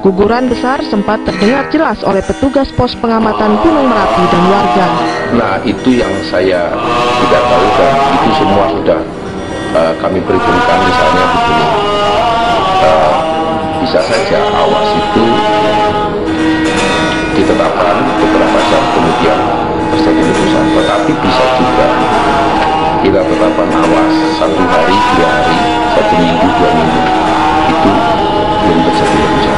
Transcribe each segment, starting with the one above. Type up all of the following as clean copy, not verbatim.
Guguran besar sempat terdengar jelas oleh petugas pos pengamatan Gunung Merapi dan warga. Nah, itu yang saya tidak tahu, dan itu semua sudah kami perhitungkan. Misalnya begini, bisa saja awas itu ditetapkan beberapa jam kemudian terjadi letusan, tetapi bisa juga kita tetapkan awas 1 hari, 2 hari, 1 minggu, 2 minggu, itu belum terjadi letusan.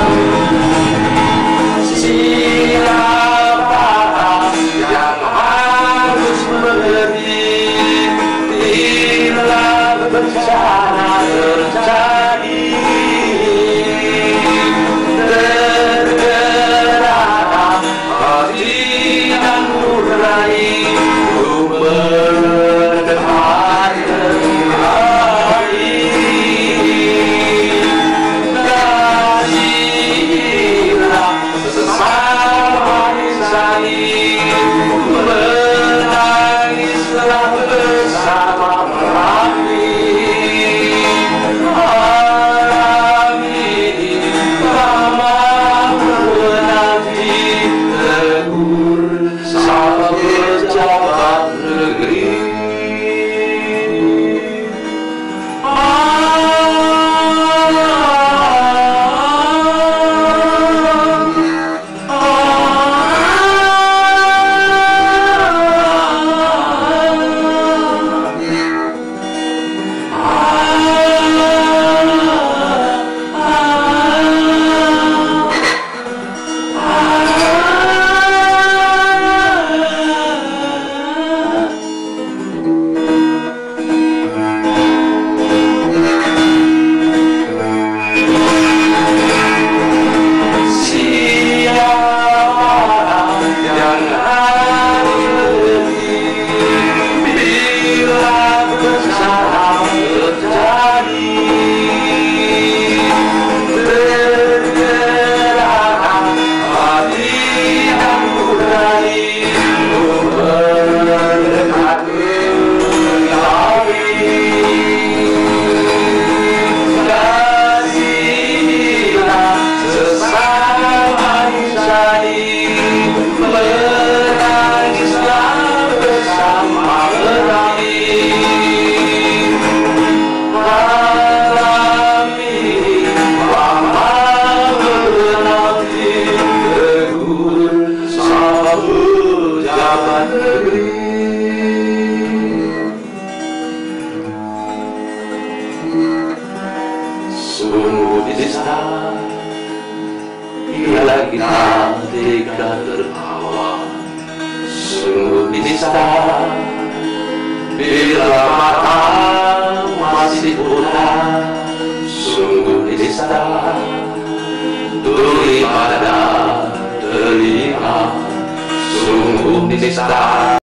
Sungguh nista.